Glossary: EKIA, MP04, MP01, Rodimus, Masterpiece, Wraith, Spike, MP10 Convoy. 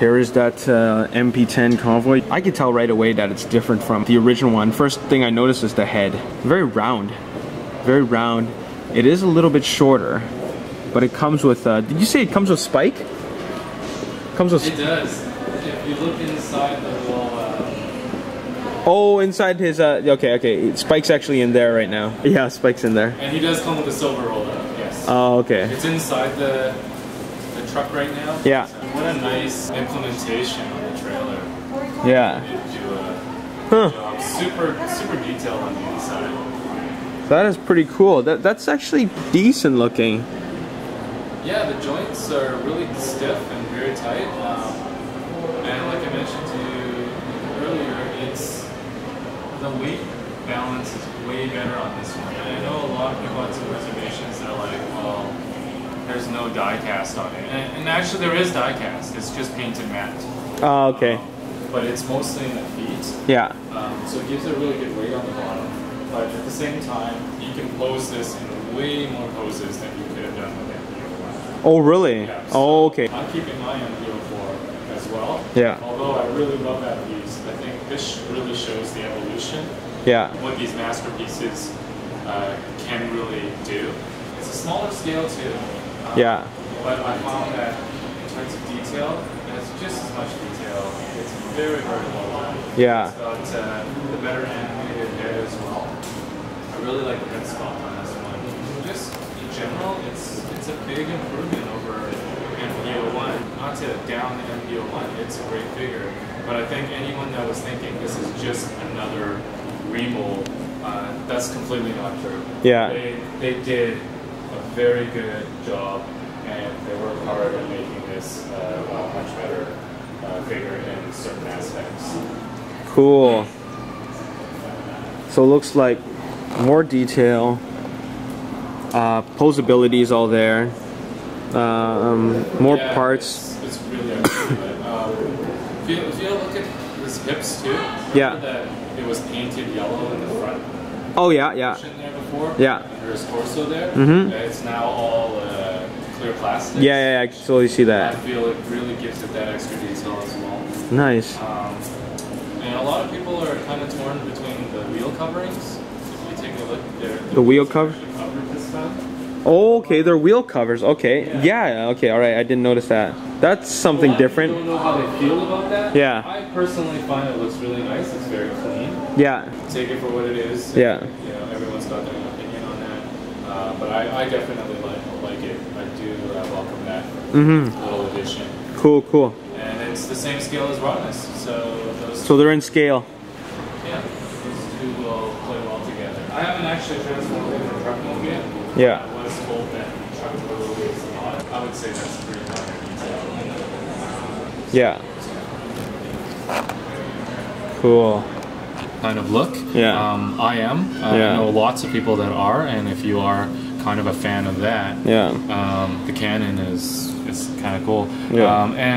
Here is that MP10 Convoy. I could tell right away that it's different from the original one. First thing I noticed is the head. Very round. Very round. It is a little bit shorter, but it comes with, did you say it comes with spike? Comes with. It does. If you look inside the wall. Oh, inside his, okay, okay. Spike's actually in there right now. Yeah, Spike's in there. And he does come with a silver roller, yes. Oh, okay. It's inside the truck right now. Yeah. So what a nice implementation on the trailer. Yeah. They do a good job. Super detailed on the inside. That is pretty cool. That's actually decent looking. Yeah, the joints are really stiff and very tight. And like I mentioned to you earlier, it's the weight balance is way better on this one. And I know a lot of people have some reservations that are like, well, there's no die cast on it. And actually there is die cast, it's just painted matte. Oh, okay. But it's mostly in the feet. Yeah. So it gives it a really good weight on the bottom. But at the same time, you can pose this in way more poses than you could have done with it. Oh really? Yeah, so oh okay. I'm keeping my MP04 as well. Yeah. Although I really love that piece, I think this really shows the evolution. Yeah. What these masterpieces can really do. It's a smaller scale too. Yeah. But I found that in terms of detail, it's just as much detail. It's very low line. Yeah. It's got the better animated head as well. I really like the head sculpt on this one. Just in general, it's a big improvement over MP01. Not to down the MP01, it's a great figure, but I think anyone that was thinking this is just another remold, that's completely not true. Yeah. They did a very good job, and they worked hard at making this a much better figure in certain aspects. Cool. So it looks like more detail. Posability is all there. More parts. It's really excellent. If you look at his hips too, yeah. That it was painted yellow in the front. Oh yeah, yeah. There before, yeah. Under his torso there. Mm-hmm. It's now all clear plastic. Yeah, yeah, yeah, I can totally see that. I feel it really gives it that extra detail as well. Nice. And a lot of people are kind of torn between the wheel coverings. If you take a look there. The wheel cover. Oh, okay, they're wheel covers. Okay, yeah. Okay, all right. I didn't notice that. That's something different. I don't know how they feel about that. Yeah. I personally find it looks really nice. It's very clean. Yeah. Take it for what it is. Yeah. And, you know, everyone's got their opinion on that, but I definitely like it. I do welcome that little addition. Cool, cool. And it's the same scale as Rodimus, so they're in scale. Yeah, those two will play well together. I haven't actually transformed into a truck mode yet. Yeah. I would say that's pretty minor detail. Yeah. Cool. Kind of look. Yeah. I am. I know lots of people that are, and if you are kind of a fan of that, yeah. The Canon is kind of cool. Yeah. And